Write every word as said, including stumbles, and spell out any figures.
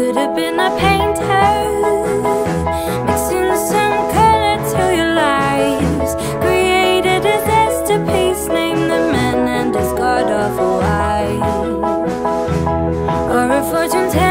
could have been a painter, mixing some color to your lives. Created a masterpiece, named the man and his god-awful wife, or a fortune teller.